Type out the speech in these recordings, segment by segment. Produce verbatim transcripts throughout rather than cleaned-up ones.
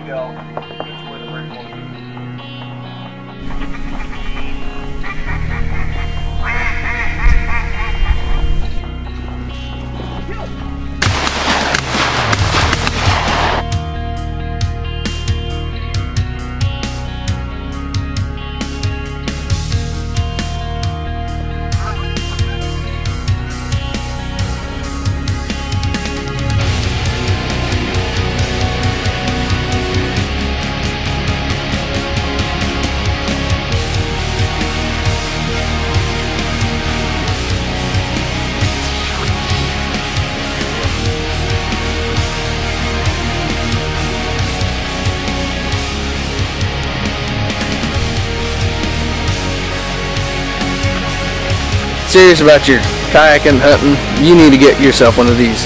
to go. It's where the bridge will be. Serious about your kayaking, hunting, you need to get yourself one of these.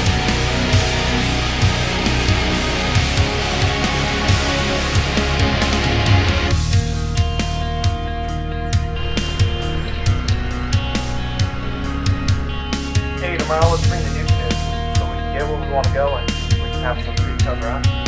Hey, tomorrow let's bring the new kids so we can get where we want to go and we can have some food cover up.